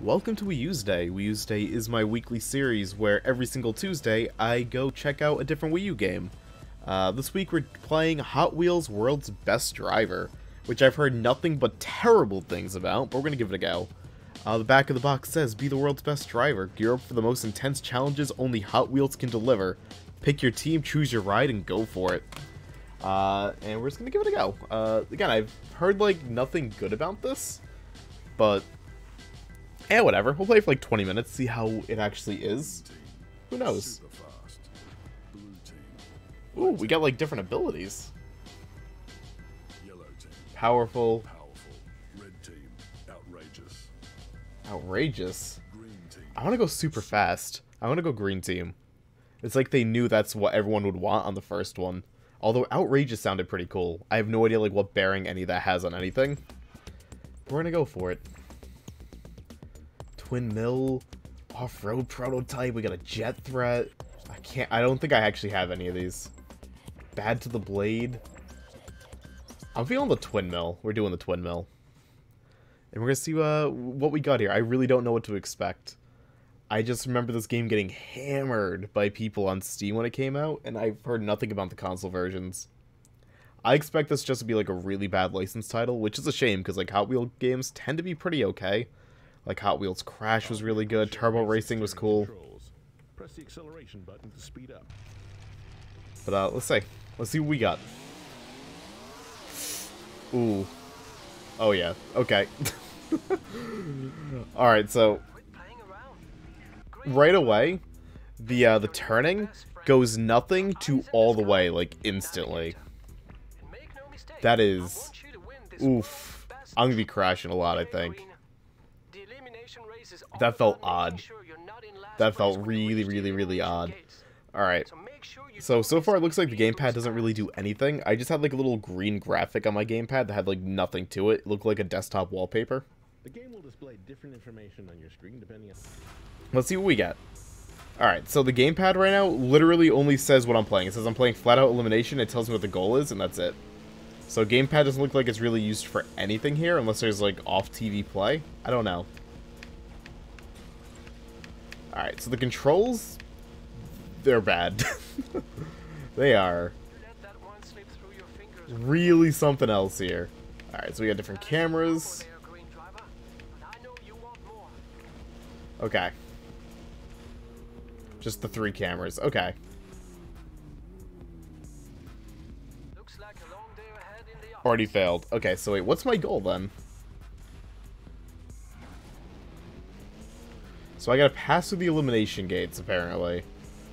Welcome to Wii U's Day. Wii U's Day is my weekly series where every single Tuesday I go check out a different Wii U game. This week we're playing Hot Wheels World's Best Driver, which I've heard nothing but terrible things about, but we're gonna give it a go. The back of the box says, be the world's best driver, gear up for the most intense challenges only Hot Wheels can deliver. Pick your team, choose your ride, and go for it. And we're just gonna give it a go. Again, I've heard like nothing good about this, but yeah, whatever. We'll play for like 20 minutes, see how it actually is. Who knows? Ooh, we got like different abilities. Powerful. Outrageous. I want to go super fast. I want to go green team. It's like they knew that's what everyone would want on the first one. Although outrageous sounded pretty cool. I have no idea like what bearing any of that has on anything. We're gonna go for it. Twin Mill, Off-Road Prototype, we got a Jet Threat. I don't think I actually have any of these. Bad to the Blade. I'm feeling the Twin Mill. We're doing the Twin Mill. And we're gonna see what we got here. I really don't know what to expect. I just remember this game getting hammered by people on Steam when it came out, and I've heard nothing about the console versions. I expect this just to be like a really bad licensed title, which is a shame, because like Hot Wheels games tend to be pretty okay. Like Hot Wheels Crash was really good. Turbo Racing was cool. Press the acceleration button to speed up. But let's see what we got. Ooh, oh yeah, okay. All right, so right away, the turning goes nothing to all the way, like instantly. That is, oof. I'm gonna be crashing a lot, I think. That felt odd. That felt really, really, really odd. Alright. So far it looks like the gamepad doesn't really do anything. I just had like a little green graphic on my gamepad that had like nothing to it. It looked like a desktop wallpaper. The game will display different information on your screen depending on... Let's see what we got. Alright, so the gamepad right now literally only says what I'm playing. It says I'm playing Flatout Elimination, it tells me what the goal is, and that's it. So gamepad doesn't look like it's really used for anything here, unless there's like off TV play. I don't know. Alright, so the controls, they're bad. They are really something else here. Alright, so we got different cameras. Okay. Just the 3 cameras, okay. Already failed. Okay, so wait, what's my goal then? So I gotta pass through the elimination gates, apparently.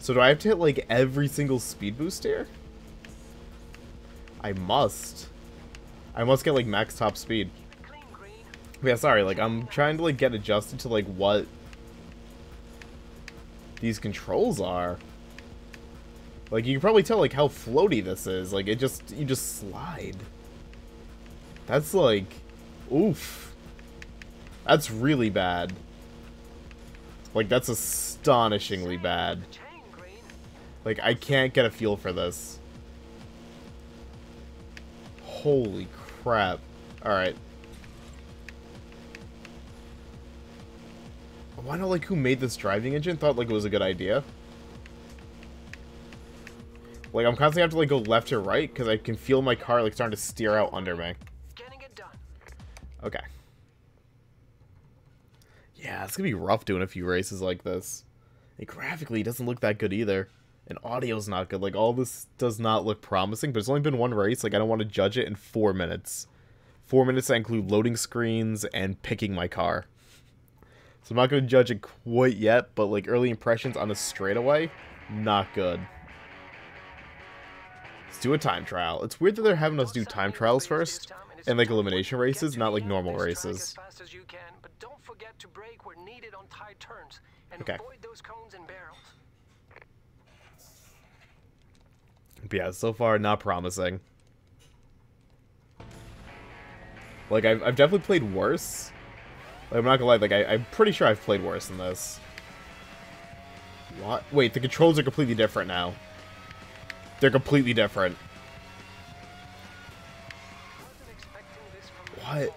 So do I have to hit, like, every single speed boost here? I must. I must get, like, max top speed. Yeah, sorry, like, I'm trying to, like, get adjusted to, like, what these controls are. Like, you can probably tell, like, how floaty this is. Like, you just slide. That's, like, oof. That's really bad. Like, that's astonishingly bad. Like, I can't get a feel for this. Holy crap. Alright. I wonder, like, who made this driving engine thought, like, it was a good idea. Like, I'm constantly have to, like, go left or right, because I can feel my car, like, starting to steer out under me. Okay. Yeah, it's gonna be rough doing a few races like this. And graphically, it doesn't look that good either. And audio's not good. Like, all this does not look promising, but it's only been one race. Like, I don't want to judge it in 4 minutes. 4 minutes that include loading screens and picking my car. So I'm not gonna judge it quite yet, but, like, early impressions on a straightaway, not good. Let's do a time trial. It's weird that they're having us do time trials first, and, like, elimination races, not, like, normal races. Get to brake where needed on tight turns and okay. Avoid those cones and barrels. But yeah, so far not promising. Like I've definitely played worse. Like, I'm not gonna lie, like I'm pretty sure I've played worse than this. What? Wait, the controls are completely different now. They're completely different. What?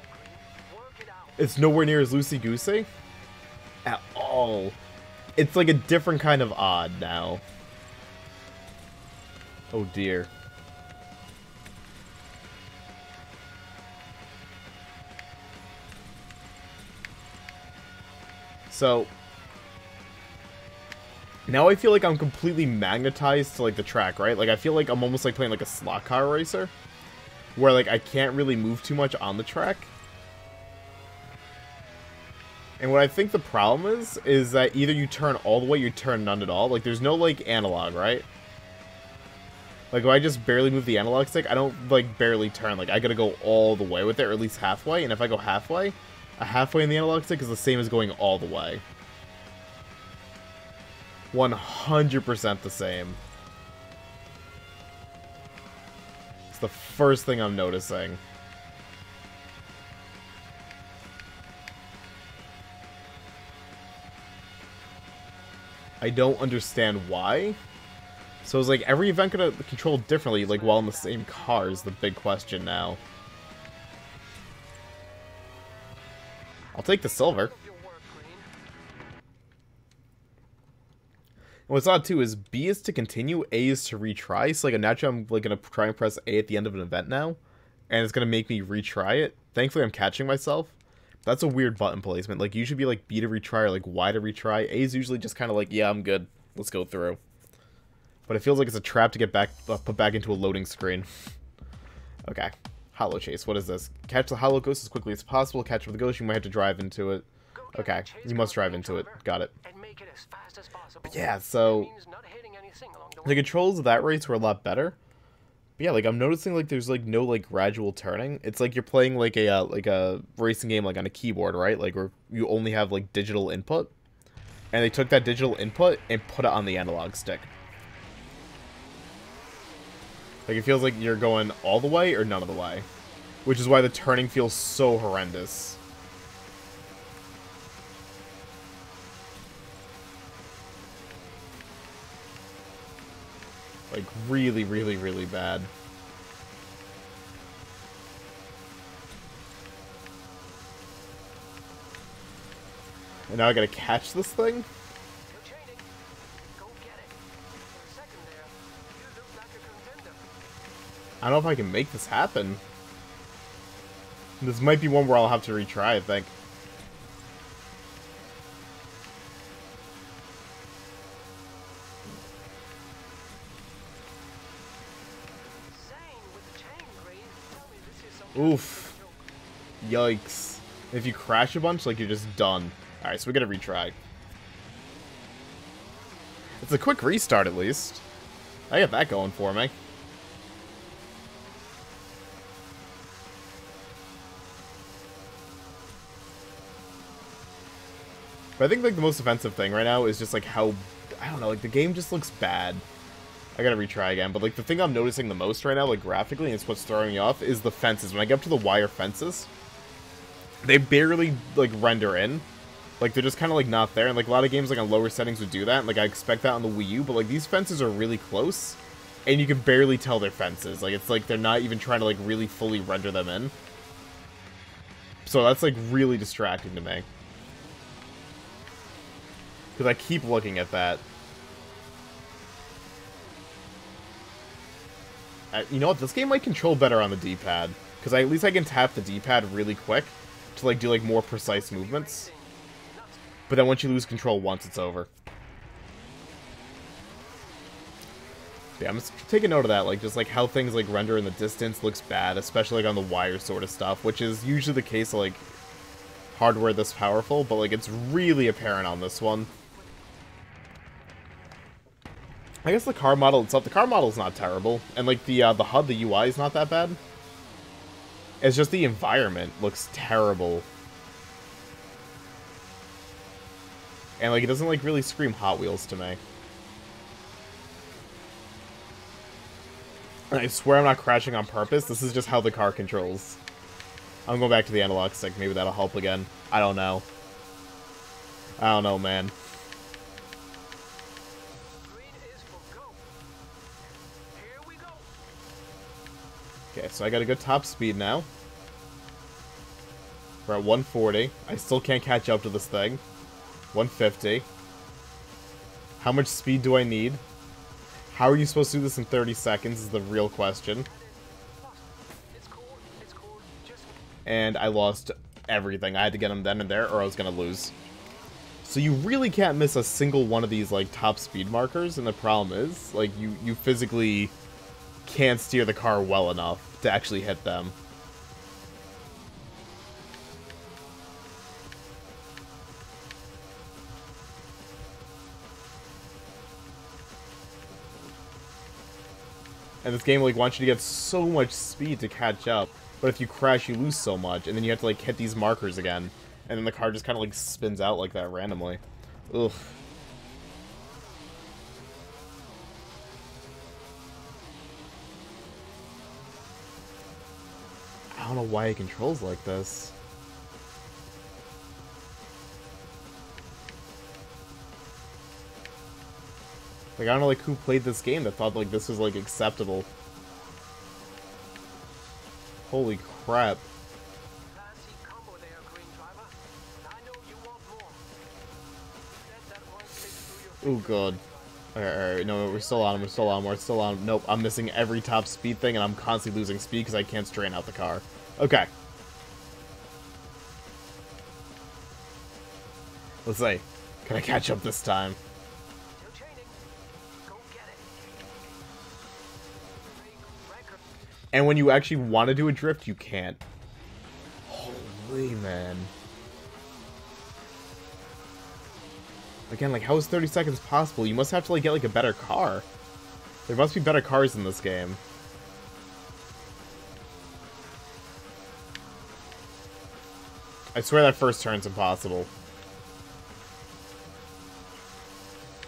It's nowhere near as loosey-goosey? at all. It's like a different kind of odd now. Oh dear. So now I feel like I'm completely magnetized to like the track, right? Like I feel like I'm almost like playing like a slot car racer where like I can't really move too much on the track. And what I think the problem is that either you turn all the way, you turn none at all. Like there's no like analog, right? Like if I just barely move the analog stick, I don't like barely turn. Like I gotta go all the way with it, or at least halfway. And if I go halfway, a halfway in the analog stick is the same as going all the way. 100% the same. It's the first thing I'm noticing. I don't understand why. So it's like every event gonna control differently, like while in the same car is the big question now. I'll take the silver. And what's odd too is B is to continue, A is to retry. So like naturally I'm like gonna try and press A at the end of an event now, and it's gonna make me retry it. Thankfully I'm catching myself. That's a weird button placement. Like you should be like B to retry or like Y to retry. A is usually just kind of like, yeah, I'm good, let's go through. But it feels like it's a trap to get back put back into a loading screen. Okay. Hollow Chase, what is this? Catch the hollow ghost as quickly as possible. Catch with the ghost, you might have to drive into it. Okay, you must drive into it. Got it. But yeah, so the controls of that race were a lot better. But yeah, like I'm noticing like there's like no like gradual turning. It's like you're playing like a racing game like on a keyboard, right? Like where you only have like digital input, and they took that digital input and put it on the analog stick. Like, it feels like you're going all the way or none of the way. Which is why the turning feels so horrendous. Like, really, really, really bad. And now I gotta catch this thing? I don't know if I can make this happen. This might be one where I'll have to retry, I think. Oof. Yikes. If you crash a bunch, like, you're just done. Alright, so we gotta retry. It's a quick restart, at least. I got that going for me. But I think like the most offensive thing right now is just like how, I don't know, like the game just looks bad. I gotta retry again, but like the thing I'm noticing the most right now, like graphically, and it's what's throwing me off, is the fences. When I get up to the wire fences, they barely like render in. Like they're just kind of like not there, and like a lot of games like on lower settings would do that, and like I expect that on the Wii U, but like these fences are really close, and you can barely tell they're fences. Like it's like they're not even trying to like really fully render them in. So that's like really distracting to me. Because I keep looking at that. You know what? This game might control better on the D-pad. Because at least I can tap the D-pad really quick to like do like more precise movements. But then once you lose control once, it's over. Yeah, I'm just taking note of that. Like just like how things like render in the distance looks bad. Especially like on the wire sort of stuff. Which is usually the case of like hardware this powerful. But like it's really apparent on this one. I guess the car model itself, the car model's not terrible, and like the HUD, the UI is not that bad. It's just the environment looks terrible, and like it doesn't like really scream Hot Wheels to me. And I swear I'm not crashing on purpose. This is just how the car controls. I'm going back to the analog stick. Maybe that'll help again. I don't know. I don't know, man. Okay, so I got a good top speed now. We're at 140. I still can't catch up to this thing. 150. How much speed do I need? How are you supposed to do this in 30 seconds is the real question. And I lost everything. I had to get them then and there or I was going to lose. So you really can't miss a single one of these, like, top speed markers, and the problem is, like, you physically can't steer the car well enough to actually hit them. And this game, like, wants you to get so much speed to catch up, but if you crash, you lose so much, and then you have to, like, hit these markers again. And then the car just kind of, like, spins out like that randomly. Ugh. I don't know why it controls like this. Like, I don't know, like, who played this game that thought, like, this was, like, acceptable. Holy crap. Oh god. Alright, no, we're still on. Nope, I'm missing every top speed thing and I'm constantly losing speed because I can't straighten out the car. Okay. Let's see. Can I catch up this time? And when you actually want to do a drift, you can't. Holy man. Again, like, how is 30 seconds possible? You must have to, like, get, like, a better car. There must be better cars in this game. I swear that first turn's impossible.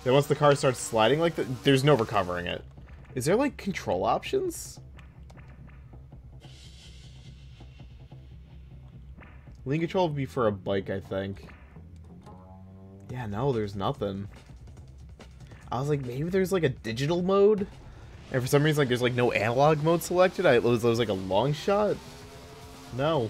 Then once the car starts sliding, like, there's no recovering it. Is there, like, control options? Lean control would be for a bike, I think. Yeah, no, there's nothing. I was like, maybe there's, like, a digital mode? And for some reason, like, there's, like, no analog mode selected? It was like, a long shot? No.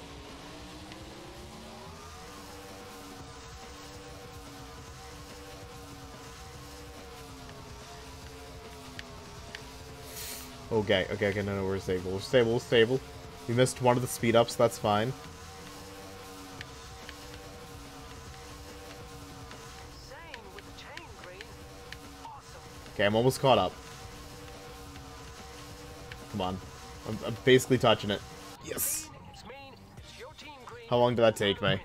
Okay, no, we're stable. We missed one of the speed-ups, that's fine. Okay, I'm almost caught up. Come on. I'm basically touching it. Yes! How long did that take me?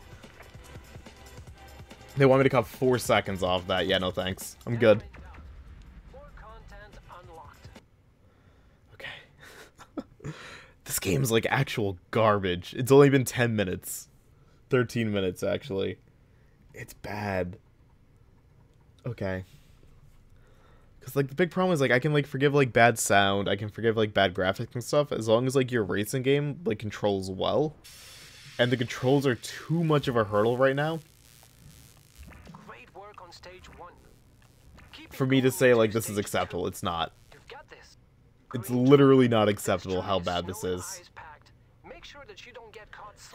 They want me to cut 4 seconds off that. Yeah, no thanks. I'm good. Okay. This game's like actual garbage. It's only been 10 minutes. 13 minutes, actually. It's bad. Okay. Because, like, the big problem is, like, I can, like, forgive, like, bad sound, I can forgive, like, bad graphics and stuff, as long as, like, your racing game, like, controls well. And the controls are too much of a hurdle right now. Great work on stage one. For me to say, like, this is acceptable, it's not. It's literally not acceptable how bad this is.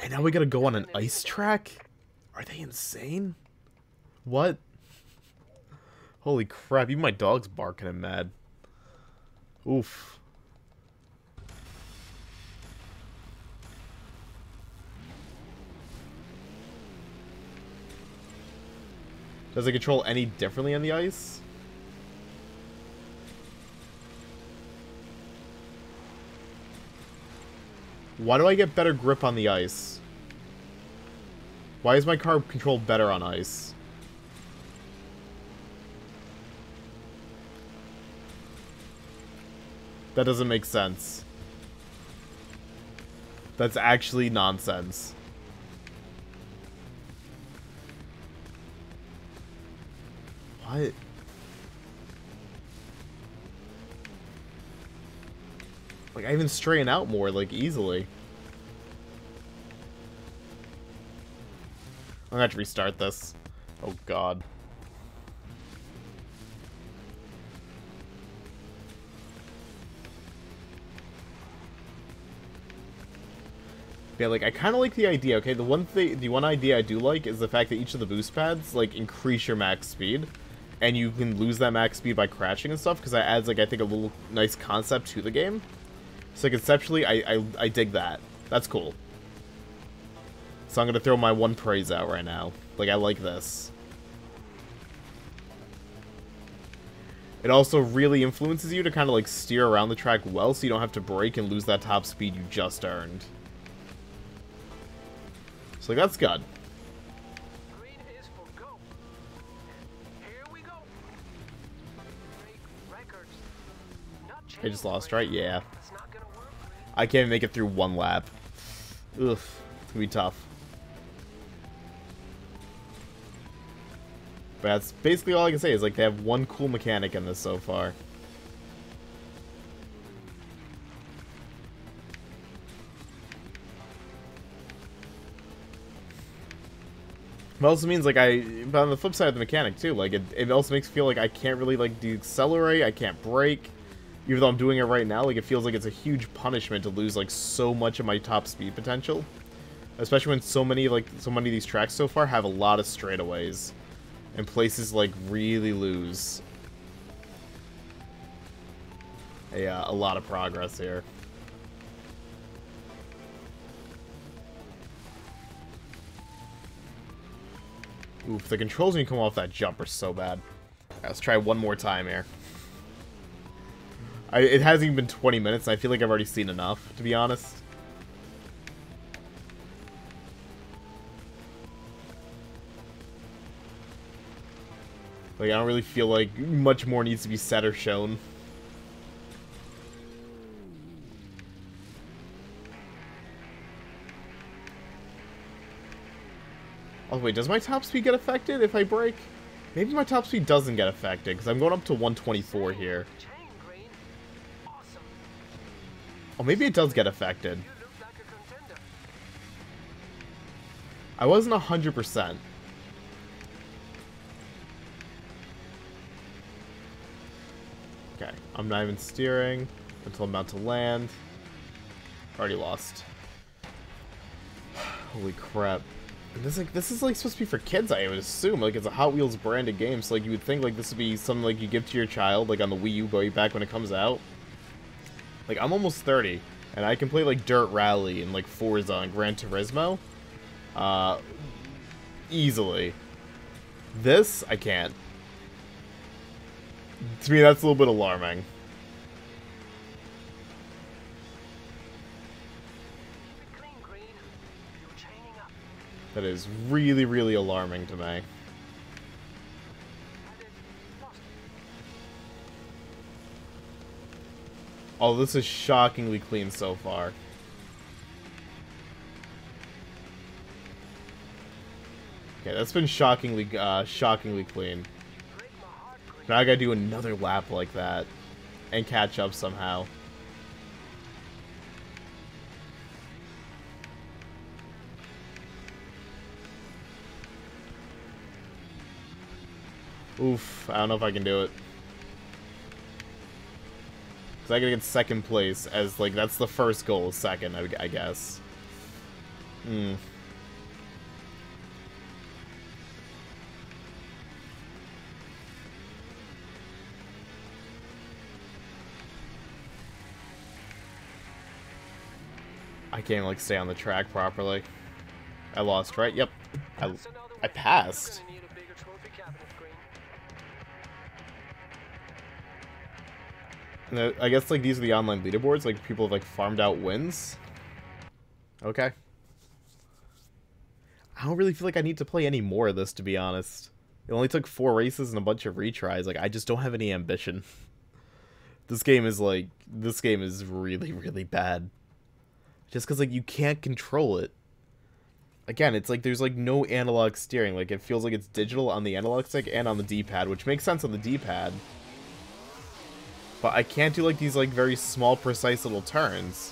And now we gotta go on an ice track? Are they insane? What? Holy crap, even my dog's barking and mad. Oof. Does it control any differently on the ice? Why do I get better grip on the ice? Why is my car controlled better on ice? That doesn't make sense. That's actually nonsense. What? Like, I even straighten out more, like, easily. I'm gonna have to restart this. Oh, God. Yeah, like, I kind of like the idea, okay? The one idea I do like is the fact that each of the boost pads, like, increase your max speed. And you can lose that max speed by crashing and stuff, because that adds, like, I think a little nice concept to the game. So, conceptually, I dig that. That's cool. So I'm going to throw my one praise out right now. Like, I like this. It also really influences you to kind of, like, steer around the track well, so you don't have to brake and lose that top speed you just earned. So that's good. Green is for go. Here we go. I just lost, right? Yeah. I can't even make it through one lap. Ugh, it's gonna be tough. But that's basically all I can say is, like, they have one cool mechanic in this so far. It also means, like, but on the flip side of the mechanic, too, like, it also makes me feel like I can't really, like, decelerate, I can't brake. Even though I'm doing it right now, like, it feels like it's a huge punishment to lose, like, so much of my top speed potential. Especially when so many of these tracks so far have a lot of straightaways. And places, like, really lose. Yeah, a lot of progress here. Oof, the controls when you come off that jump are so bad. Right, let's try one more time here. It hasn't even been 20 minutes, and I feel like I've already seen enough, to be honest. Like, I don't really feel like much more needs to be said or shown. Oh, wait, does my top speed get affected if I brake? Maybe my top speed doesn't get affected, because I'm going up to 124 here. Oh, maybe it does get affected. I wasn't 100%. Okay, I'm not even steering until I'm about to land. Already lost. Holy crap. This is supposed to be for kids, I would assume. Like, it's a Hot Wheels branded game, so, like, you would think, like, this would be something, like, you give to your child, like, on the Wii U way back when it comes out. Like, I'm almost 30, and I can play, like, Dirt Rally and, like, Forza and Gran Turismo. Easily. This, I can't. To me, that's a little bit alarming. That is really, really alarming to me. Oh, this is shockingly clean so far. Okay, that's been shockingly clean. Now I gotta do another lap like that and catch up somehow. Oof, I don't know if I can do it. Because I gotta get second place, as, like, that's the first goal, second, I guess. Hmm. I can't, like, stay on the track properly. I lost, right? Yep. I passed. And I guess, like, these are the online leaderboards, like, people have, like, farmed out wins. Okay. I don't really feel like I need to play any more of this, to be honest. It only took 4 races and a bunch of retries. Like, I just don't have any ambition. This game is really, really bad. Just because, like, you can't control it. Again, it's like there's, like, no analog steering. Like, it feels like it's digital on the analog stick and on the D-pad, which makes sense on the D-pad. But I can't do, like, these, like, very small, precise little turns.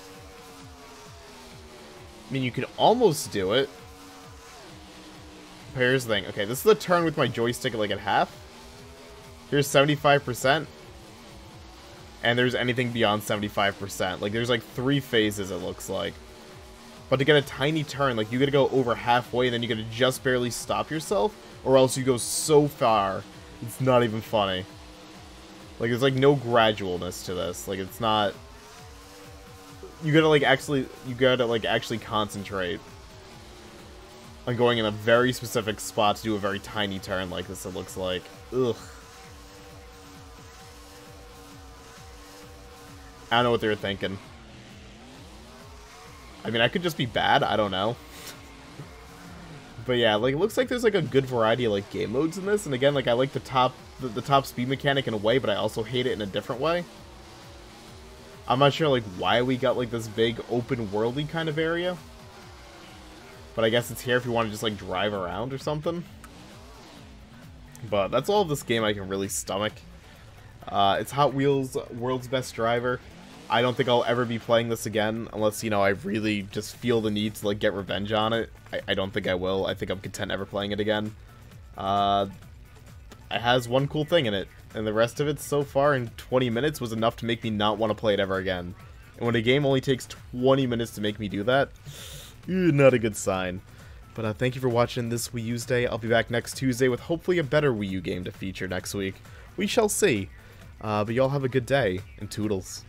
I mean, you could almost do it. But here's the thing. Okay, this is the turn with my joystick, like, at half. Here's 75%. And there's anything beyond 75%. Like, there's, like, 3 phases, it looks like. But to get a tiny turn, like, you gotta go over halfway and then you gotta just barely stop yourself, or else you go so far, it's not even funny. Like, there's, like, no gradualness to this. Like, it's not... You gotta actually concentrate on going in a very specific spot to do a very tiny turn like this, it looks like. Ugh. I don't know what they were thinking. I mean, I could just be bad, I don't know. But yeah, like, it looks like there's, like, a good variety of, like, game modes in this, and again, like, I like the top speed mechanic in a way, but I also hate it in a different way. I'm not sure, like, why we got, like, this big open-worldy kind of area. But I guess it's here if you want to just, like, drive around or something. But that's all of this game I can really stomach. It's Hot Wheels World's Best Driver. I don't think I'll ever be playing this again, unless, you know, I really just feel the need to, like, get revenge on it. I don't think I will. I think I'm content ever playing it again. It has one cool thing in it, and the rest of it so far in 20 minutes was enough to make me not want to play it ever again. And when a game only takes 20 minutes to make me do that, not a good sign. But thank you for watching this Wii U's Day. I'll be back next Tuesday with hopefully a better Wii U game to feature next week. We shall see. But y'all have a good day, and toodles.